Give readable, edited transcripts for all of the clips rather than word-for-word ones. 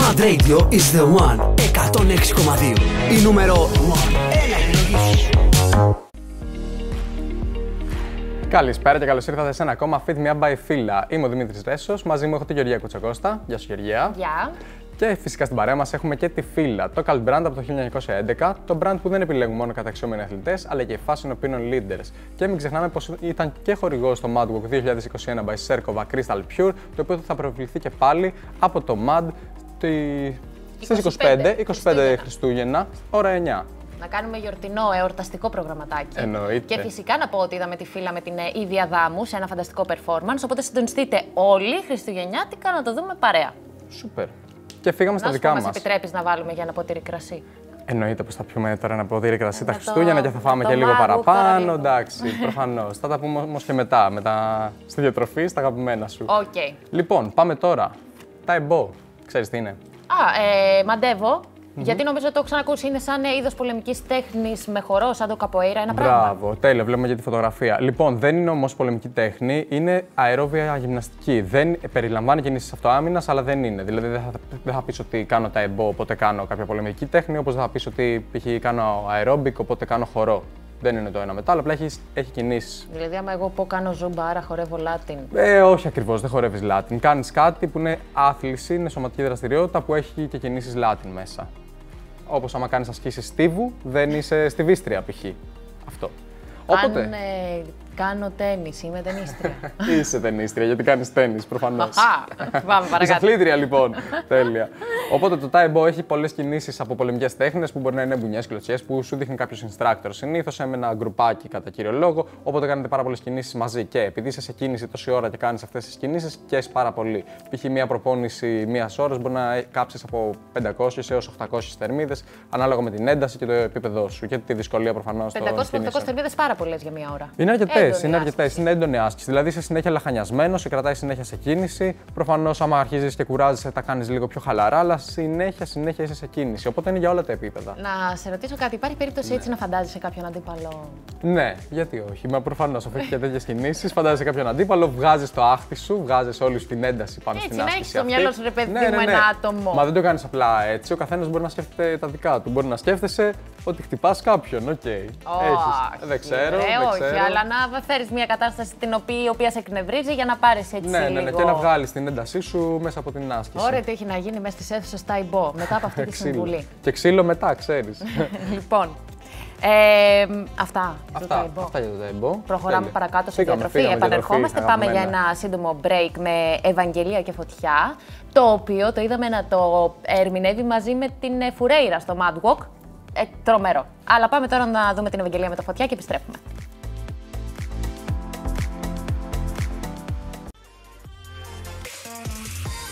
Mad Radio is the one. 106,2. Η νούμερο 1. Καλησπέρα και καλώς ήρθατε σε ένα ακόμα Fit Me Up by Fila. Είμαι ο Δημήτρης Ρέσσος, μαζί μου έχω τη Γεωργία Κουτσοκώστα. Γεια σου Γεωργία. Γεια. Yeah. Και φυσικά στην παρέα μας έχουμε και τη Fila, το local brand από το 1911, το brand που δεν επιλέγουν μόνο καταξιόμενοι αθλητές, αλλά και fashion opinion leaders. Και μην ξεχνάμε πως ήταν και χορηγός στο Mad 2021 by Sarkova Crystal Pure, το οποίο θα προβληθεί και πάλι από το Mad στις 25 Χριστούγεννα, ώρα 9. Να κάνουμε γιορτινό, εορταστικό προγραμματάκι. Εννοείται. Και φυσικά να πω ότι είδαμε τη Fila με την ίδια Δάμου σε ένα φανταστικό performance, οπότε συντονιστείτε όλοι χριστουγεννιάτικα να το δούμε παρέα. Σούπερ. Και φύγαμε στα δικά μας. Μας επιτρέπεις να βάλουμε για ένα ποτήρι κρασί? Εννοείται πως θα πιούμε τώρα ένα ποτήρι κρασί τα Χριστούγεννα και θα φάμε και λίγο παραπάνω. Εντάξει, προφανώς. Θα τα πούμε όμως και μετά στη διατροφή, στα αγαπημένα σου. Okay. Λοιπόν, πάμε τώρα. Τα εμπό. Ξέρεις τι είναι? Μαντεύω. Γιατί νομίζω ότι το έχω ξανακούσει, είναι σαν είδος πολεμικής τέχνης με χορό, σαν το καποέιρα, ένα πράγμα. Μπράβο, τέλεια, βλέπουμε για τη φωτογραφία. Λοιπόν, δεν είναι όμως πολεμική τέχνη, είναι αερόβια γυμναστική. Δεν περιλαμβάνει κινήσεις αυτοάμυνας, αλλά δεν είναι. Δηλαδή, δεν θα πεις ότι κάνω ταεμπό, οπότε κάνω κάποια πολεμική τέχνη, όπως δεν θα πεις ότι π.χ. κάνω αερόμπικ, οπότε κάνω χορό. Δεν είναι το ένα μετά, αλλά απλά έχει κινήσεις. Δηλαδή, άμα εγώ πω κάνω ζούμπα, άρα χορεύω Λάτιν. Όχι ακριβώς, δεν χορεύεις Λάτιν. Κάνεις κάτι που είναι άθληση, είναι σωματική δραστηριότητα που έχει και κινήσεις Λάτιν μέσα. Όπως άμα κάνεις ασκήσεις στίβου, δεν είσαι στιβίστρια π.χ. Αυτό. Οπότε... Αν κάνω τένις, είμαι τενίστρια. Είσαι τενίστρια, γιατί κάνεις τένις, προφανώς. Πάμε παρακάτω. Είσαι αθλήτρια, λοιπόν. Τέλεια. Οπότε το τάιμπο έχει πολλές κινήσεις από πολεμικές τέχνες που μπορεί να είναι μπουνιές, κλωτσιές που σου δείχνει κάποιος instructor. Συνήθως με ένα γκρουπάκι κατά κύριο λόγο. Οπότε κάνετε πάρα πολλές κινήσεις μαζί. Και επειδή είσαι σε κίνηση τόση ώρα και κάνεις αυτές τις κινήσεις, καίεις πάρα πολύ. Π.χ. μία προπόνηση μίας ώρας μπορεί να κάψεις από 500 έως 800 θερμίδες, ανάλογα με την ένταση και το επίπεδό σου και τη δυσκολία προφανώς. 500-800 θερμίδες πάρα πολλές για μία ώρα. Είναι αρκετές, είναι έντονη άσκηση. Δηλαδή είσαι συνέχεια λαχανιασμένος, σε κρατάει συνέχεια σε κίνηση. Προφανώς, άμα αρχίζεις και κουράζεσαι, τα κάνεις λίγο πιο χαλαρά, αλλά συνέχεια είσαι σε κίνηση. Οπότε είναι για όλα τα επίπεδα. Να σε ρωτήσω κάτι, υπάρχει περίπτωση έτσι να φαντάζεσαι κάποιον αντίπαλο? Ναι, γιατί όχι. Μα προφανώς, αφού έχει και τέτοιες κινήσεις, φαντάζεσαι κάποιον αντίπαλο, βγάζεις το άχτη σου, βγάζεις όλη σου την ένταση πάνω στην άσκηση. Έτσι, να έχεις το μυαλό σου, ρε παιδί μου, ένα άτομο. Μα δεν το κάνεις απλά έτσι. Ο καθένας μπορεί να σκέφτεται τα δικά του. Μπορεί να σκέφτεσαι ότι χτυπάς κάποιον. Οκ. Δεν ξέρω. Να φέρεις μια κατάσταση την οποία σε εκνευρίζει για να πάρεις έτσι λίγο. Και να βγάλεις την έντασή σου μέσα από την άσκηση. Ωραία, τι έχει να γίνει μέσα στις αίθουσες τάιμπο μετά από αυτή τη συμβουλή. Και ξύλο μετά, ξέρεις. Λοιπόν, αυτά για το τάιμπο. Προχωράμε παρακάτω στη διατροφή. Επανερχόμαστε, πάμε για ένα σύντομο break με Ευαγγελία και Φωτιά, το οποίο το είδαμε να το ερμηνεύει μαζί με την Φουρέιρα στο Mad Walk. Τρομερό. Αλλά πάμε τώρα να δούμε την Ευαγγελία με το Φωτιά και επιστρέφουμε.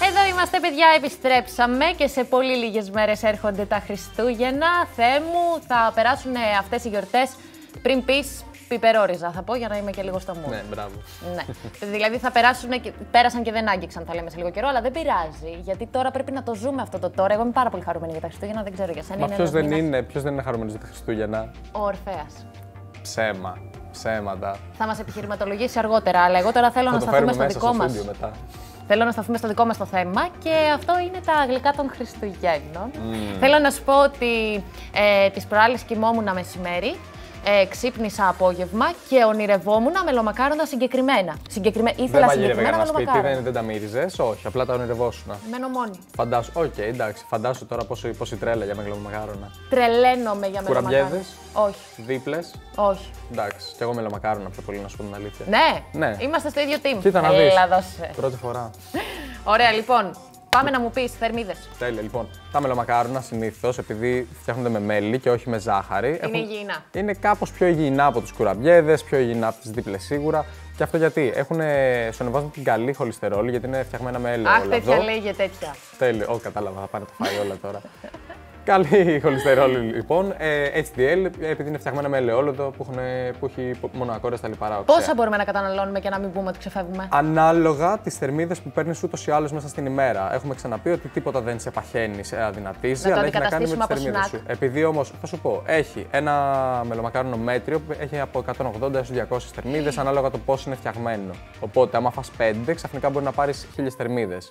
Εδώ είμαστε, παιδιά, επιστρέψαμε και σε πολύ λίγες μέρες έρχονται τα Χριστούγεννα. Θεέ μου, θα περάσουν αυτές οι γιορτές πριν πεις πιπερόριζα, θα πω, για να είμαι και λίγο στο mood. Ναι, μπράβο. Ναι. Δηλαδή θα πέρασαν και δεν άγγιξαν, θα λέμε σε λίγο καιρό, αλλά δεν πειράζει. Γιατί τώρα πρέπει να το ζούμε αυτό το τώρα. Εγώ είμαι πάρα πολύ χαρούμενη για τα Χριστούγεννα, δεν ξέρω για σένα. Μα ποιος δεν είναι χαρούμενος για τα Χριστούγεννα? Ο Ορφέας. Ψέμα. Ψέματα. Θα μας επιχειρηματολογήσει αργότερα, αλλά εγώ τώρα θέλω να σταθούμε στο δικό μας. Θέλω να σταθούμε στο δικό μας το θέμα και αυτό είναι τα γλυκά των Χριστουγέννων. Θέλω να σου πω ότι τις προάλλες κοιμόμουν μεσημέρι, ξύπνησα απόγευμα και ονειρευόμουν μελομακάρονα συγκεκριμένα. Ήθελα συγκεκριμένα μελομακάρονα. Δεν τα μύριζες, όχι, απλά τα ονειρευόσουνα. Μένω μόνη. Φαντάσου, εντάξει, φαντάσου τώρα πόση τρέλα για μελομακάρονα. Τρελαίνομαι για μελομακάρονα. Κουραμπιέδες. Όχι. Δίπλες. Όχι. Εντάξει, κι εγώ μελομακάρονα πιο πολύ, να σου πω την αλήθεια. Ναι, είμαστε στο ίδιο team. Κοίτα να δεις. Πρώτη φορά. Ωραία, λοιπόν. Πάμε να μου πεις θερμίδες. Τέλεια, λοιπόν. Τα μελομακάρονα συνήθως, επειδή φτιάχνονται με μέλι και όχι με ζάχαρη. Είναι υγιεινά. Είναι κάπως πιο υγιεινά από τους κουραμπιέδες, πιο υγιεινά από τις δίπλες σίγουρα. Και αυτό γιατί σου ανεβάζουν την καλή χολυστερόλη, γιατί είναι φτιαγμένα με έλαιο. Αχ, τέτοια λέγε τέτοια. Τέλεια. Κατάλαβα, θα πάνε τα φάει όλα τώρα. Καλή χολυστερόλη, λοιπόν. HDL, επειδή είναι φτιαγμένα με ελαιόλαδο που έχει μονοακόρες στα λιπαρά οξέα. Πόσα μπορούμε να καταναλώνουμε και να μην πούμε ότι ξεφεύγουμε? Ανάλογα τις θερμίδες που παίρνεις ούτως ή άλλως μέσα στην ημέρα. Έχουμε ξαναπεί ότι τίποτα δεν σε παχαίνει, σε αδυνατίζει, αλλά έχει να κάνει με τις θερμίδες σου. Επειδή όμως, θα σου πω, έχει ένα μελομακάρονο μέτριο που έχει από 180 έως 200 θερμίδες, ανάλογα το πώς είναι φτιαγμένο. Οπότε, άμα φας 5, ξαφνικά μπορεί να πάρεις 1000 θερμίδες.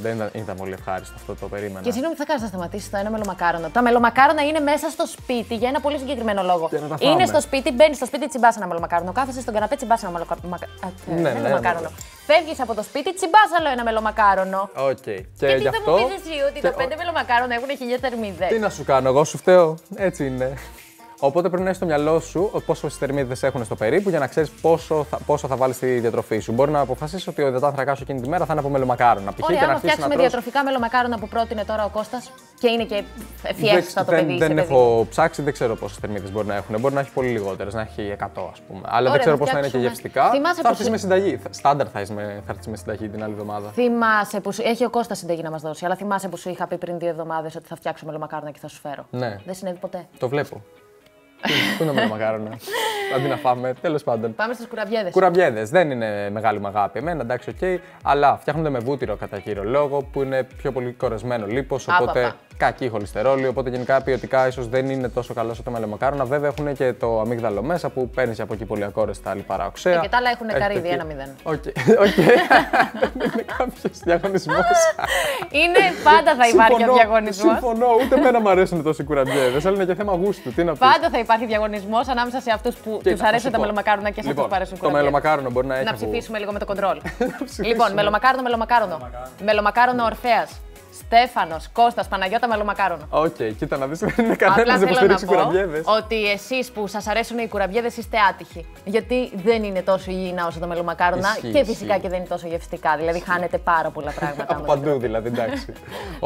Δεν ήταν πολύ ευχάριστο αυτό, το περίμενα. Και συγγνώμη, τι θα κάνεις, θα σταματήσεις το ένα μελομακάρονα? Τα μελομακάρονα είναι μέσα στο σπίτι για ένα πολύ συγκεκριμένο λόγο. Είναι στο σπίτι, μπαίνεις στο σπίτι, τσιμπάς ένα μελομακάρονο. Κάθεσαι στον καναπέ, τσιμπάς ένα μελομακάρονο. Φεύγεις από το σπίτι, τσιμπάς άλλο ένα μελομακάρονο. Και τι θα μου πεις εσύ, ότι τα 5 μελομακάρονα έχουν 1000 θερμίδες? Τι να σου κάνω, εγώ σου φταίω. Έτσι είναι. Οπότε πρέπει να έχει στο μυαλό σου πόσες θερμίδες έχουν στο περίπου για να ξέρεις πόσο θα βάλεις στη διατροφή σου. Μπορεί να αποφασίσεις ότι ο υδατάνθρακάς σου εκείνη τη μέρα θα είναι από μελομακάρονα. Ωραία, άμα φτιάξουμε διατροφικά μελομακάρονα που πρότεινε τώρα ο Κώστας και είναι και ευφιέστατα το παιδί. Δεν έχω ψάξει, δεν ξέρω πόσες θερμίδες μπορεί να έχουν. Μπορεί να έχει πολύ λιγότερες, να έχει 100 ας πούμε. Αλλά ωραία, δεν ξέρω πώς θα είναι και γευστικά. Θα έρθεις με συνταγή. Στάνταρ θα έρθεις με συνταγή την άλλη εβδομάδα. Θυμάσαι που έχει ο Κώστας συνταγή να μας δώσει, αλλά θυμάσαι που σου είχα πει πριν 2 εβδομάδες ότι θα φτιάξω μελομακάρονα και θα σου φέρω? Δεν συνέβη ποτέ. Το βλέπω. Πού είναι με μακάρονα, αντί να φάμε, τέλος πάντων. Πάμε στις κουραμπιέδες. Κουραμπιέδες, δεν είναι μεγάλη μου αγάπη εμένα, εντάξει, οκ. Αλλά φτιάχνονται με βούτυρο κατά κύριο λόγο, που είναι πιο πολύ κορεσμένο λίπος, οπότε κακή χολυστερόλη. Οπότε γενικά ποιοτικά ίσως δεν είναι τόσο καλό όσο τα μακάρονα. Βέβαια έχουν και το αμύγδαλο μέσα που παίρνει από εκεί πολύ ακόρεστα λιπαρά οξέα. Και τα άλλα έχουν καρύδι, 1-0. Οκ, δεν είναι κάποιο διαγωνισμό. Είναι πάντα θα υπάρχει ο διαγωνισμό. Συμφωνώ, ούτε εμένα μου αρέσουν τόσο οι κουραμπιέδες, αλλά είναι και θέμα γούστου. Τι να πω. Πάντα θα υπάρχει διαγωνισμό ανάμεσα σε αυτούς που τους αρέσουν τα μελομακάρονα και σε αυτούς που αρέσουν κουραμπιέδες. Το μελομακάρονο μπορεί να έχει. Να ψηφίσουμε λίγο με το κοντρόλ. Λοιπόν, μελομακάρονο. Μελομακάρονο Ορφέας. Στέφανος, Κώστας, Παναγιώτα, μελομακάρονο. Οκ, κοίτα να δεις, δεν είναι κανένας να υποστηρίξει κουραμπιέδες. Ότι εσείς που σας αρέσουν οι κουραμπιέδες είστε άτυχοι. Γιατί δεν είναι τόσο υγιεινά όσο τα μελομακάρονα και φυσικά και δεν είναι τόσο γευστικά. Δηλαδή χάνετε πάρα πολλά πράγματα. Από παντού δηλαδή, εντάξει.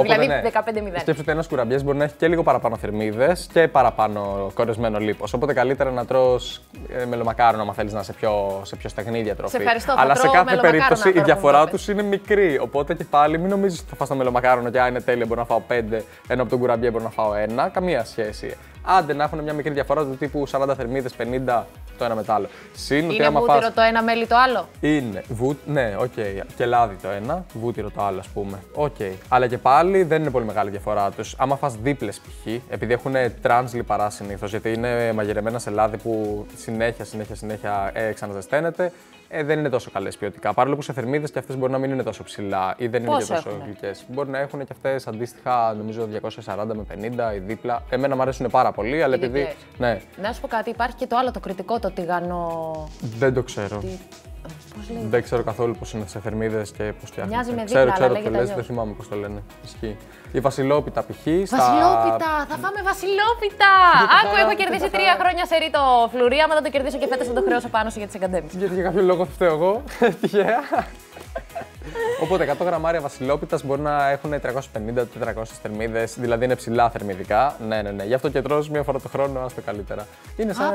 Δηλαδή 15-0. Σκέψου ότι ένας κουραμπιές μπορεί να έχει και λίγο παραπάνω θερμίδες και παραπάνω κορεσμένο λίπος. Οπότε καλύτερα να τρως μελομακάρονο, αν θέλεις να είσαι πιο στεγνή διατροφή. Αλλά σε κάθε περίπτωση η διαφορά τους είναι μικρή. Οπότε και πάλι μην νομίζεις ότι θα φας το μελομακάρονο και αν είναι τέλειο μπορώ να φάω 5, ενώ από τον κουραμπιέ μπορώ να φάω 1, καμία σχέση. Άντε να έχουν μια μικρή διαφορά του τύπου 40 θερμίδες, 50 το ένα με το άλλο. Συν, είναι βούτυρο το ένα, μέλι το άλλο. Είναι. Ναι, οκ. Και λάδι το ένα, βούτυρο το άλλο, ας πούμε. Οκ. Αλλά και πάλι δεν είναι πολύ μεγάλη διαφορά τους. Άμα φας δίπλες π.χ., επειδή έχουν τρανς λιπαρά συνήθως, γιατί είναι μαγειρεμένα σε λάδι που συνέχεια ξαναζεσταίνεται. Δεν είναι τόσο καλές ποιοτικά. Παρόλο που σε θερμίδες και αυτές μπορεί να μην είναι τόσο ψηλά ή δεν είναι και τόσο γλυκές. Μπορεί να έχουν και αυτές αντίστοιχα, νομίζω, 240 με 50 ή δίπλα. Εμένα μου αρέσουν πάρα πολύ, αλλά επειδή. Ναι. Να σου πω κάτι, υπάρχει και το άλλο, το κριτικό, το τηγανό. Δεν το ξέρω. Δεν ξέρω καθόλου πώς είναι σε θερμίδες και πώς φτιάχνουν. Μοιάζει με δίπλα, ξέρω τι το λες, δεν θυμάμαι πώς το λένε. Ισχύει. Η βασιλόπιτα π.χ. Βασιλόπιτα! Θα φάμε βασιλόπιτα! Άκου, έχω κερδίσει 3 χρόνια σε ρί το φλουρί. Άμα δεν το κερδίσω και φέτος θα το χρεώσω πάνω σου για τις εγκαντέμεις. Γιατί για κάποιο λόγο φταίω εγώ. Τυχαία. Οπότε 100 γραμμάρια βασιλόπιτας μπορεί να έχουν 350-400 θερμίδες, δηλαδή είναι ψηλά θερμιδικά. Ναι. Γι' αυτό και τρως μία φορά το χρόνο, άστο καλύτερα. Είναι σαν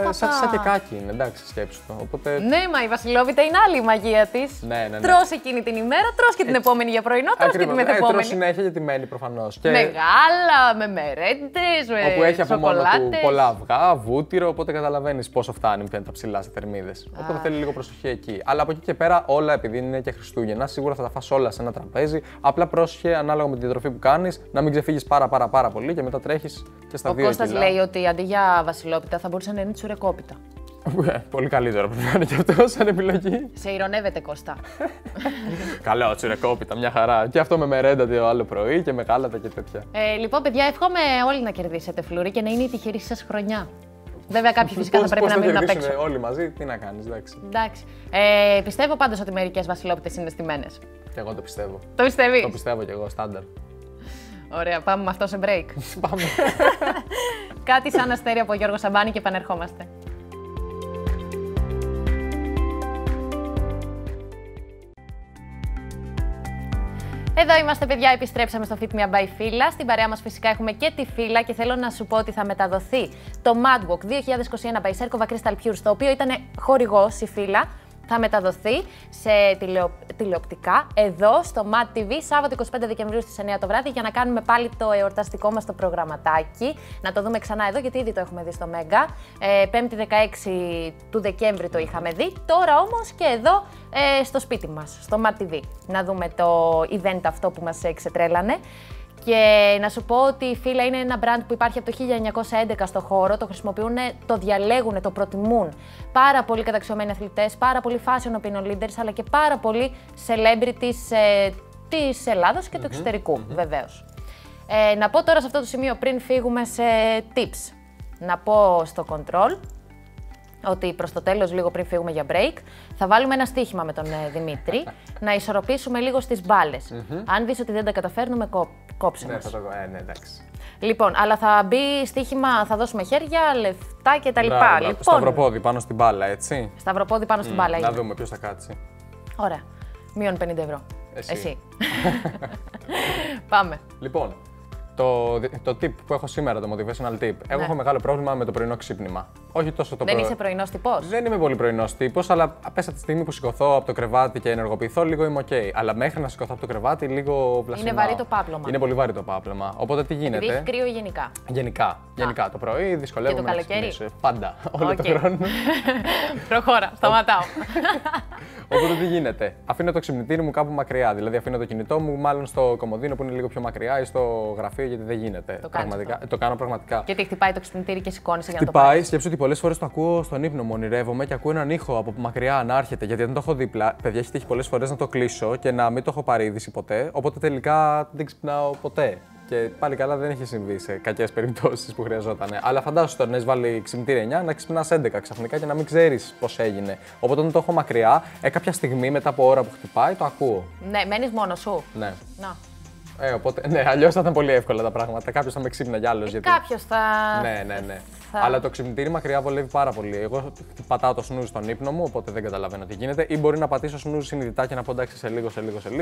κεκάκι, είναι, εντάξει, σκέψου το. Οπότε... Ναι, μα η βασιλόπιτα είναι άλλη η μαγεία της. Ναι. Τρως εκείνη την ημέρα, τρως και την επόμενη για πρωινό, τρως και την μεθεπόμενη. Τρως συνέχεια γιατί μένει προφανώς. Και... Μεγάλα, με μερέντες, με σοκολάτες. Όπου έχει από μόνο του πολλά αυγά, βούτυρο, οπότε καταλαβαίνεις πόσο φτάνει πια τα ψηλά σε θερμίδες. Οπότε θέλει λίγο προσοχή εκεί. Αλλά από εκεί και πέρα όλα, επειδή είναι και Χριστούγεννα, σίγουρα θα τα φας όλα σε ένα τραπέζι. Απλά πρόσχε ανάλογα με τη διατροφή που κάνεις να μην ξεφύγεις πάρα πολύ και μετά τρέχεις και στα 2 κιλά. Ο Κώστας λέει ότι αντί για βασιλόπιτα θα μπορούσε να είναι τσουρεκόπιτα. Πολύ καλύτερο που είναι και αυτό σαν επιλογή. Σε ειρωνεύεται, Κώστα. Καλό, τσουρεκόπιτα, μια χαρά. Και αυτό με μερέντα το άλλο πρωί και με γάλατα και τέτοια. Λοιπόν, παιδιά, εύχομαι όλοι να κερδίσετε φλουρί και να είναι η τυχερή σας χρονιά. Βέβαια, κάποιοι φυσικά θα πρέπει να μείνουν απ' έξω. Όλοι μαζί, τι να κάνεις, εντάξει. Πιστεύω πάντως ότι μερικές βασιλόπιτες είναι στημένες. Και εγώ το πιστεύω. Το πιστεύεις? Το πιστεύω κι εγώ, στάνταρ. Ωραία, πάμε με αυτό σε break. Πάμε. Κάτι σαν αστέρι από Γιώργο Σαμπάνη και επανερχόμαστε. Εδώ είμαστε, παιδιά, επιστρέψαμε στο Fit Me by Fila. Στην παρέα μας φυσικά έχουμε και τη Fila και θέλω να σου πω ότι θα μεταδοθεί το Mad Walk 2021 by Sarkova Crystal Pures, το οποίο ήταν χορηγός η Fila. Θα μεταδοθεί σε τηλεοπτικά εδώ στο Mad TV Σάββατο 25 Δεκεμβρίου στις 9 το βράδυ για να κάνουμε πάλι το εορταστικό μας το προγραμματάκι. Να το δούμε ξανά εδώ γιατί ήδη το έχουμε δει στο Μέγκα. 5η 16 του Δεκέμβρη το είχαμε δει. Τώρα όμως και εδώ στο σπίτι μας, στο Mad TV. Να δούμε το event αυτό που μας εξετρέλανε. Και να σου πω ότι η Fila είναι ένα brand που υπάρχει από το 1911 στο χώρο, το χρησιμοποιούν, το διαλέγουν, το προτιμούν. Πάρα πολλοί καταξιωμένοι αθλητές, πάρα πολλοί fashion opinion leaders, αλλά και πάρα πολλοί celebrities της Ελλάδας και του εξωτερικού, βεβαίως. Να πω τώρα σε αυτό το σημείο, πριν φύγουμε σε tips, να πω στο control ότι προς το τέλος, λίγο πριν φύγουμε για break, θα βάλουμε ένα στοίχημα με τον Δημήτρη, να ισορροπήσουμε λίγο στις μπάλες. Αν δεις ότι δεν τα καταφέρνουμε, κόψε μας. Ναι, εντάξει. Λοιπόν, αλλά θα μπει στοίχημα, θα δώσουμε χέρια, λεφτά κτλ. Λοιπόν, σταυροπόδι πάνω στην μπάλα, έτσι. Σταυροπόδι πάνω στην μπάλα. Να δούμε ποιος θα κάτσει. Ωραία. Μείον 50 ευρώ. Εσύ. Πάμε. Λοιπόν, το tip που έχω σήμερα, το motivational tip. Εγώ έχω μεγάλο πρόβλημα με το πρωινό ξύπνημα. Όχι τόσο το πρωινό. Δεν είσαι πρωινός τυπός. Δεν είμαι πολύ πρωινός τυπός, αλλά πέσα τη στιγμή που σηκωθώ από το κρεβάτι και ενεργοποιηθώ, λίγο είμαι ok. Αλλά μέχρι να σηκωθώ από το κρεβάτι, λίγο πλασιμάω. Είναι βαρύ το πάπλωμα. Είναι πολύ βαρύ το πάπλωμα. Οπότε τι γίνεται. Επειδή έχει κρύο γενικά. Γενικά. Το πρωί δυσκολεύομαι να ξυπνήσω. Πάντα. Όλο τον χρόνο. Προχώρα, σταματάω. Οπότε τι γίνεται. Αφήνω το ξυπνητήρι μου κάπου μακριά. Δηλαδή αφήνω το κινητό μου, μάλλον στο κομοδίνο που είναι λίγο πιο μακριά ή στο γραφείο, γιατί δεν γίνεται. Το κάνω πραγματικά. Γιατί χτυπάει το ξυπνητήρι και σηκώνεσαι για να το πάρεις. Πολλές φορές το ακούω στον ύπνο μου, ονειρεύομαι και ακούω έναν ήχο από μακριά να έρχεται. Γιατί δεν το έχω δίπλα, παιδιά, έχει τύχει πολλές φορές να το κλείσω και να μην το έχω πάρει είδηση ποτέ. Οπότε τελικά δεν ξυπνάω ποτέ. Και πάλι καλά, δεν έχει συμβεί σε κακές περιπτώσεις που χρειαζόταν. Αλλά φαντάσου τώρα να έχει βάλει ξυπνητήρια 9, να ξυπνά 11 ξαφνικά και να μην ξέρει πώς έγινε. Οπότε όταν το έχω μακριά, κάποια στιγμή μετά από ώρα που χτυπάει, το ακούω. Ναι, μένει μόνο σου. Ναι. Να. Οπότε, ναι, αλλιώς θα ήταν πολύ εύκολα τα πράγματα. Κάποιος θα με ξύπνα κι άλλος. Γιατί... Κάποιος θα. Ναι. Αλλά το ξυπνητήρι μακριά βολεύει πάρα πολύ. Εγώ πατάω το snooze στον ύπνο μου, οπότε δεν καταλαβαίνω τι γίνεται. Ή μπορεί να πατήσω snooze συνειδητά και να πω εντάξει σε λίγο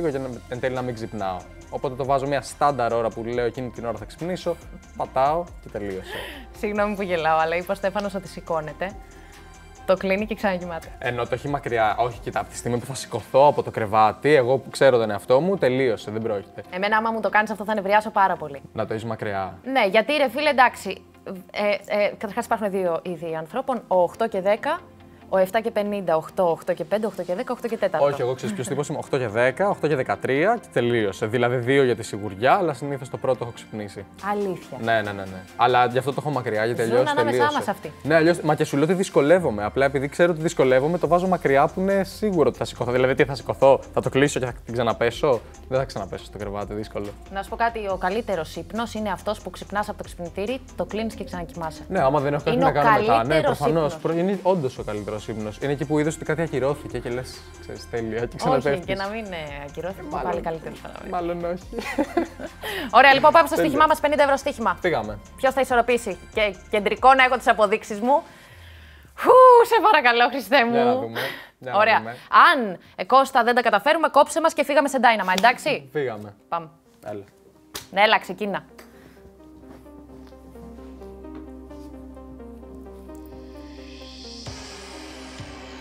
και εν τέλει να μην ξυπνάω. Οπότε το βάζω μια στάνταρ ώρα που λέω εκείνη την ώρα θα ξυπνήσω, πατάω και τελείωσε. Συγγνώμη που γελάω, αλλά είπα ο Στέφανος ότι σηκώνεται. Το κλείνει και ξανακοιμάται. Ενώ το έχει μακριά. Όχι, κοιτά, από τη στιγμή που θα σηκωθώ από το κρεβάτι, εγώ που ξέρω τον εαυτό μου, τελείωσε, δεν πρόκειται. Εμένα, άμα μου το κάνεις αυτό, θα νευριάσω πάρα πολύ. Να το έχεις μακριά. Ναι, γιατί ρε φίλε, εντάξει. Καταρχάς, υπάρχουν δύο είδη ανθρώπων, ο 8 και 10. Ο 7 και 50, 8, 8 και 5, 8 και 10, 8 και 4. Όχι, εγώ ξέρω ποιος τύπος είμαι, 8 και 10, 8 και 13 και τελείωσε. Δηλαδή δύο για τη σιγουριά, αλλά συνήθως το πρώτο έχω ξυπνήσει. Αλήθεια. Ναι. Αλλά γι' αυτό το έχω μακριά, γιατί αλλιώς τελείωσε. Είναι ανάμεσά μας αυτή. Ναι, αλλιώς. Μα και σου λέω ότι δυσκολεύομαι. Απλά επειδή ξέρω ότι δυσκολεύομαι, το βάζω μακριά που είναι σίγουρο ότι θα σηκωθώ. Δηλαδή, τι θα σηκωθώ, θα το κλείσω και θα την ξαναπέσω. Δεν θα ξαναπέσω στο κρεβάτι, δύσκολο. Να σου πω κάτι, ο καλύτερος ύπνος είναι αυτός που ξυπνάς από το ξυπνητήρι, το κλείνεις και ξανακοιμάσαι. Ναι, άμα δεν έχω κάτι να κάνω μετά. Ναι, προφανώς. Είναι όντως ο καλύτερος. Ύμνος. Είναι εκεί που είδες ότι κάτι ακυρώθηκε και λες, ξέρεις, τέλεια και ξαναπέφτεις. Όχι, και να μην ακυρώθηκε, πάλι καλύτερο θα είναι. Μάλλον όχι. Ωραία, λοιπόν, πάμε στο στοίχημά μας, 50 ευρώ στοίχημα. Πήγαμε. Ποιος θα ισορροπήσει και κεντρικό να έχω τις αποδείξεις μου. Φου, σε παρακαλώ, Χριστέ μου. Για να δούμε. Ωραία. Αν, Κώστα, δεν τα καταφέρουμε, κόψε μας και φύγαμε σε Dynamite, εντάξει. Φύγαμε. Πάμε. Έλα. Ναι, έλα, ξεκίνα.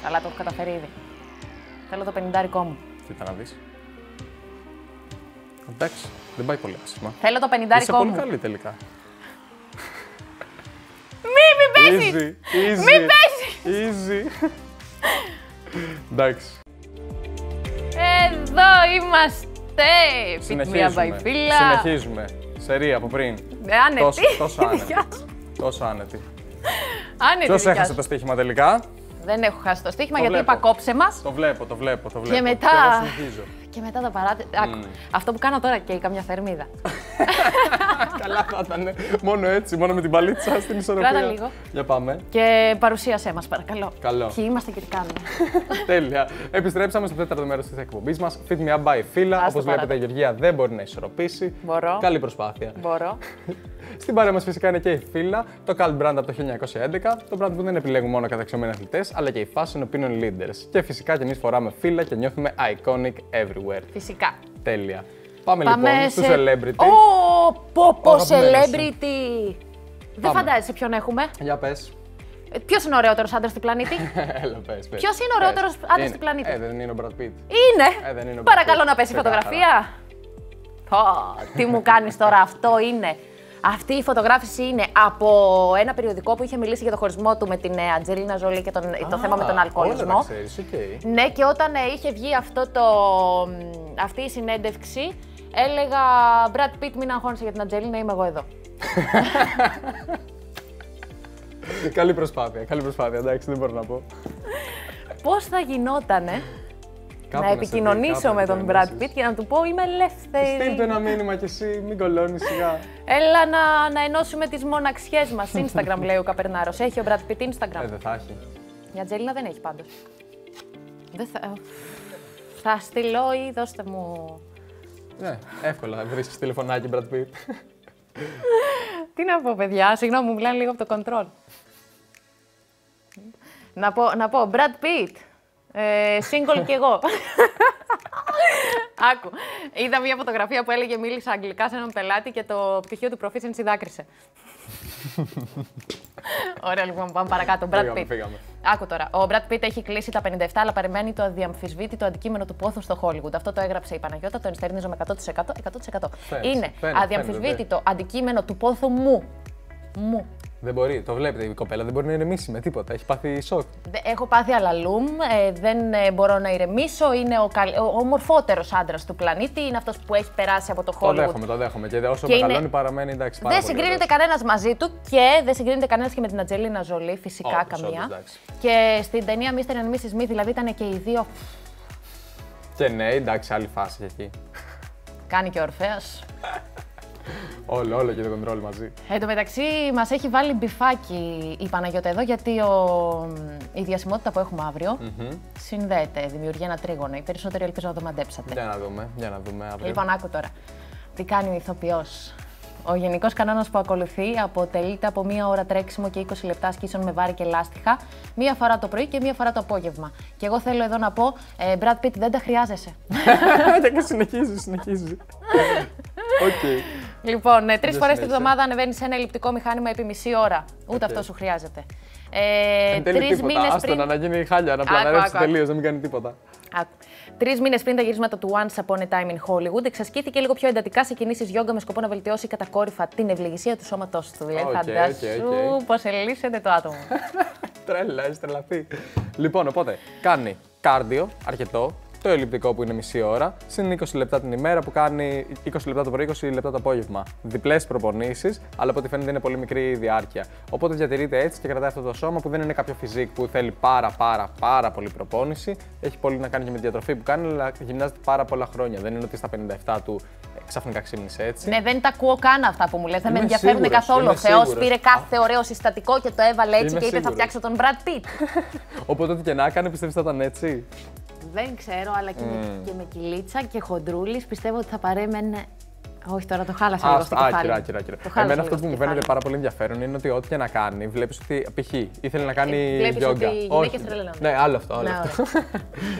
Αλλά το έχω καταφέρει ήδη. Θέλω το 50 μου. Κοίτα να δεις. Εντάξει, δεν πάει πολύ άσχημα. Θέλω το 50 μου. Είσαι πολύ καλή τελικά. Μην πέσεις! Μην πέσεις! Εντάξει. Εδώ είμαστε. Συνεχίζουμε. Σερία από πριν. Άνετη. Τόσο άνετη. Ποιος έχασε το στοίχημα τελικά? Δεν έχω χάσει το στοίχημα γιατί είπα κόψε μας. Το βλέπω. Και μετά. Και μετά το παράτε. Αυτό που κάνω τώρα και καμιά θερμίδα. Καλά θα ήταν. Μόνο έτσι, μόνο με την παλίτσα στην ισορροπία. Κράτα λίγο. Για πάμε. Και παρουσίασέ μας, παρακαλώ. Καλό. Ποιοι είμαστε και τι κάνουμε. Τέλεια. Επιστρέψαμε στο τέταρτο μέρος της εκπομπής μας. Fit Me Up by Fila. Όπως βλέπετε, η Γεωργία δεν μπορεί να ισορροπήσει. Μπορώ. Καλή προσπάθεια. Μπορώ. Στην παρέα μας φυσικά είναι και η Fila, το cult brand από το 1911, το brand που δεν επιλέγουν μόνο καταξιωμένοι αθλητές, αλλά και οι fashion opinion leaders. Και φυσικά και εμείς φοράμε Fila και νιώθουμε iconic everywhere. Φυσικά. Τέλεια. Πάμε λοιπόν στους celebrity. Πω celebrity! Δεν φαντάζεσαι ποιον έχουμε. Για πες. Ποιος είναι ο ωραιότερος άντρας του πλανήτη? Έλα, πες. Ποιος είναι ο ωραιότερος άντρας του πλανήτη? Δεν είναι ο Brad Pitt. Είναι. Παρακαλώ να πέσει η φωτογραφία. Τι μου κάνεις τώρα, αυτό είναι. Αυτή η φωτογράφηση είναι από ένα περιοδικό που είχε μιλήσει για το χωρισμό του με την Αντζελίνα Τζολί και το θέμα με τον αλκοολισμό. Όλα τα ξέρεις, okay. Ναι, και όταν είχε βγει αυτή η συνέντευξη, έλεγα Brad Pitt, μην αγχώνεσαι για την Αντζελίνα, είμαι εγώ εδώ. καλή προσπάθεια, εντάξει, δεν μπορώ να πω. Πώς θα γινότανε να επικοινωνήσω με τον Brad Pitt και να του πω είμαι ελεύθερη. Στείλτε ένα μήνυμα κι εσύ, μην κολώνεις σιγά. Έλα να ενώσουμε τις μοναξιές μας. Instagram λέει ο Καπερνάρος. Έχει ο Brad Pitt Instagram? Δεν θα έχει. Η Αντζελίνα δεν έχει πάντως. Δεν θα... Θα στείλω ή δώστε μου... Ναι, εύκολα βρίσκεις τηλεφωνάκι Brad Pitt. Τι να πω, παιδιά, συγγνώμη, μου μιλάνε λίγο από το κοντρόλ. Να πω, Brad Pitt, single κι εγώ. Άκου, είδα μια φωτογραφία που έλεγε μίλησα αγγλικά σε έναν πελάτη και το πτυχίο του proficiency δάκρυσε. Ωραία, λοιπόν, πάμε παρακάτω. Brad Pitt. Άκου τώρα. Ο Brad Pitt έχει κλείσει τα 57, αλλά παρεμένει το αδιαμφισβήτητο αντικείμενο του πόθου στο Hollywood. Αυτό το έγραψε η Παναγιώτα, το ενστερνίζω με 100%. 100%. Είναι αδιαμφισβήτητο αντικείμενο του πόθου μου. Μου. Δεν μπορεί, το βλέπετε η κοπέλα, δεν μπορεί να ηρεμήσει με τίποτα. Έχει πάθει σοκ. Έχω πάθει αλαλούμ, δεν μπορώ να ηρεμήσω. Είναι ο ομορφότερος άντρας του πλανήτη. Είναι αυτός που έχει περάσει από το Hollywood. Το δέχομαι. Και όσο μεγαλώνει παραμένει εντάξει. Δεν συγκρίνεται κανένας μαζί του και δεν συγκρίνεται κανένας και με την Αντζελίνα Τζολί. Φυσικά καμία. Και στην ταινία Mr. and Mrs. Smith δηλαδή ήταν και οι δύο. Και ναι, εντάξει, άλλη φάση εκεί. Κάνει και ο Ορφέας. Όλο και το κοντρόλ μαζί. Εν τω μεταξύ, μας έχει βάλει μπιφάκι η Παναγιώτα εδώ, γιατί η διασημότητα που έχουμε αύριο συνδέεται, δημιουργεί ένα τρίγωνο. Οι περισσότεροι ελπίζω να το μαντέψατε. Για να δούμε αύριο. Λοιπόν, άκου τώρα. Τι κάνει ο ηθοποιός. Ο γενικός κανόνας που ακολουθεί αποτελείται από 1 ώρα τρέξιμο και 20 λεπτά ασκήσεων με βάρη και λάστιχα, 1 φορά το πρωί και 1 φορά το απόγευμα. Και εγώ θέλω εδώ να πω, Brad Pitt, δεν τα χρειάζεσαι. Και συνεχίζει. Okay. Λοιπόν, 3 φορές την εβδομάδα ανεβαίνει σε ένα ελλειπτικό μηχάνημα επί μισή ώρα. Ούτε αυτό σου χρειάζεται. 3 μήνες πριν. Να γίνει χάλια, να πλαναρεύσει τελείως, να μην κάνει τίποτα. 3 μήνες πριν τα γυρίσματα του Once Upon a Time in Hollywood, εξασκήθηκε λίγο πιο εντατικά σε κινήσεις γιόγκα με σκοπό να βελτιώσει κατακόρυφα την ευλογησία του σώματός του. Δηλαδή, φαντάσου πως ελύσσεται το άτομο. Τρέλα, έχει τρελαθεί. Λοιπόν, οπότε κάνει κάρντιο αρκετό. Το ελλειπτικό που είναι μισή ώρα, συν 20 λεπτά την ημέρα που κάνει 20 λεπτά το πρωί, 20 λεπτά το απόγευμα. Διπλές προπονήσεις, αλλά από ό,τι φαίνεται είναι πολύ μικρή η διάρκεια. Οπότε διατηρείται έτσι και κρατάει αυτό το σώμα που δεν είναι κάποιο φυσικ που θέλει πάρα πολύ προπόνηση. Έχει πολύ να κάνει και με τη διατροφή που κάνει, αλλά γυμνάζεται πάρα πολλά χρόνια. Δεν είναι ότι στα 57 του ξαφνικά ξύμνησε έτσι. Ναι, δεν τα ακούω καν αυτά που μου λες. Δεν με ενδιαφέρουν καθόλου. Ο Θεός πήρε κάθε ωραίο συστατικό και το έβαλε έτσι και είπε θα φτιάξω τον Brad Pitt. Οπότε ό,τι και να κάνει, πιστεύεις θα ήταν έτσι? Δεν ξέρω, αλλά και με κυλίτσα και χοντρούλης πιστεύω ότι θα παρέμενε. Όχι, τώρα το χάλασε λίγο στο κεφάλι. Άκυρα. Εμένα αυτό που μου φαίνεται πάρα πολύ ενδιαφέρον είναι ότι ό,τι και να κάνει, βλέπεις ότι. Π.χ. ήθελε να κάνει γιόγκα. Όχι, ναι, άλλο αυτό.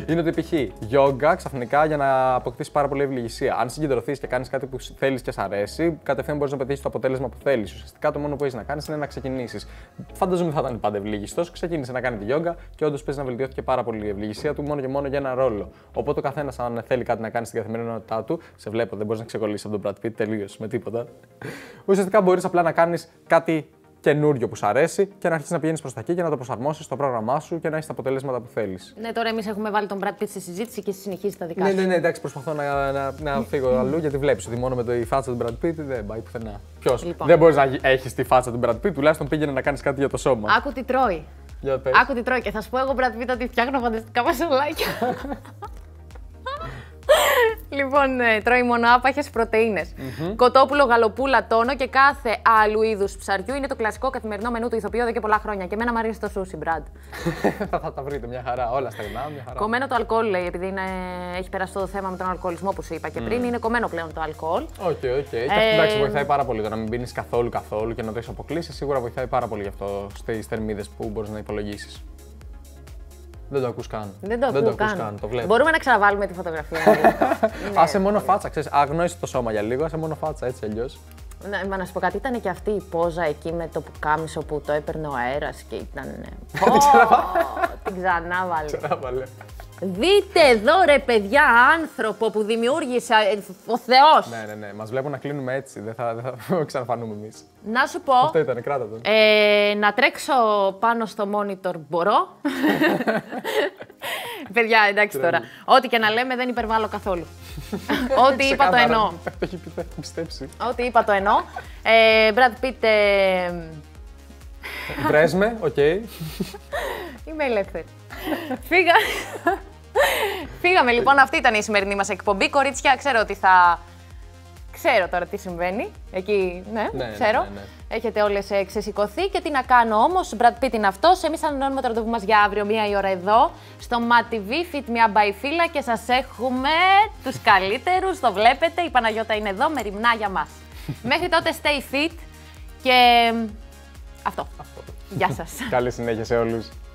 Είναι ότι π.χ. γιόγκα ξαφνικά για να αποκτήσει πάρα πολύ ευλογησία. Αν συγκεντρωθεί και κάνει κάτι που θέλει και σ' αρέσει, κατευθείαν μπορεί να πετύχει το αποτέλεσμα που θέλει. Ουσιαστικά το μόνο που έχει να κάνει είναι να ξεκινήσει. Φανταζόμουν ότι θα ήταν πάντα ευλογιστό, ξεκίνησε να κάνει τη γιόγκα και όντω παίζει να βελτιώθηκε πάρα πολύ η ευλογησία του μόνο και μόνο για ένα ρόλο. Οπότε ο καθένα, αν θέλει κάτι να κάνει στην καθημερινότητά του, σε βλέπω, δεν μπορεί να ξεκολλήσει από τον τελείως, με τίποτα. Ουσιαστικά μπορείς απλά να κάνεις κάτι καινούριο που σου αρέσει και να αρχίσεις να πηγαίνεις προς τα εκεί και να το προσαρμόσεις στο πρόγραμμά σου και να έχεις τα αποτελέσματα που θέλεις. Ναι, τώρα εμείς έχουμε βάλει τον Brad Pitt στη συζήτηση και εσύ συνεχίζεις τα δικά σου. Ναι, εντάξει, προσπαθώ να φύγω αλλού γιατί βλέπεις ότι μόνο με τη φάτσα του Brad Pitt δεν πάει πουθενά. Ποιος? Λοιπόν. Δεν μπορείς να έχεις τη φάτσα του Brad Pitt, τουλάχιστον πήγαινε να κάνεις κάτι για το σώμα. Άκου τι τρώει. Άκου τι τρώει και θα σου πω εγώ Brad Pitt ότι φτιάχνω φανταστικά μασουλάκια. Λοιπόν, τρώει μόνο άπαχες πρωτεΐνες. Κοτόπουλο, γαλοπούλα, τόνο και κάθε άλλου είδους ψαριού είναι το κλασικό καθημερινό μενού του ηθοποιού εδώ και πολλά χρόνια. Και εμένα μου αρέσει το σούσι, Brad. Θα τα βρείτε, μια χαρά. Όλα στεγνά, μια χαρά. Κομμένο το αλκοόλ, λέει, επειδή έχει περάσει το θέμα με τον αλκοολισμό που σου είπα και πριν. Είναι κομμένο πλέον το αλκοόλ. Οκ. Εντάξει, βοηθάει πάρα πολύ το να μην πίνεις καθόλου και να το έχεις αποκλείσει. Σίγουρα βοηθάει πάρα πολύ γι' αυτό στις θερμίδες που μπορείς να υπολογίσεις. Δεν το ακούς καν. Δεν το ακούς καν. Το βλέπω. Μπορούμε να ξαναβάλουμε τη φωτογραφία. Ναι. Άσε μόνο φάτσα, ξέρεις. Αγνώρισε το σώμα για λίγο, άσε μόνο φάτσα, έτσι αλλιώς. Να σου πω κάτι, ήταν και αυτή η πόζα εκεί με το πουκάμισο που το έπαιρνε ο αέρας και ήταν. Την ξανάβαλε. Δείτε εδώ ρε παιδιά, άνθρωπο που δημιούργησε ο Θεός. Ναι, μας βλέπουν να κλείνουμε έτσι, δεν θα ξαναφανούμε εμείς. Να σου πω, αυτό ήταν, κράτα τον. Να τρέξω πάνω στο monitor μπορώ. Παιδιά, εντάξει τώρα, ό,τι και να λέμε δεν υπερβάλλω καθόλου. Ό,τι είπα το εννοώ. Ό,τι είπα το εννοώ. Brad Pitt, βρες με, οκ. Είμαι ελεύθερη. Φύγα. Φύγαμε λοιπόν, αυτή ήταν η σημερινή μας εκπομπή. Κορίτσια, ξέρω ότι θα... Ξέρω τώρα τι συμβαίνει. Εκεί, ναι, ξέρω. Έχετε όλες ξεσηκωθεί. Και τι να κάνω όμως, Brad Pitt είναι αυτός. Εμείς ανανεώνουμε το ραντεβού μας για αύριο, 1 η ώρα εδώ, στο Mad TV, Fit Me Up by Fila. Και σας έχουμε τους καλύτερους, το βλέπετε. Η Παναγιώτα είναι εδώ με ρημνά για μας. Μέχρι τότε, stay fit. Και αυτό. Γεια σας. Καλή συνέχεια σε όλους.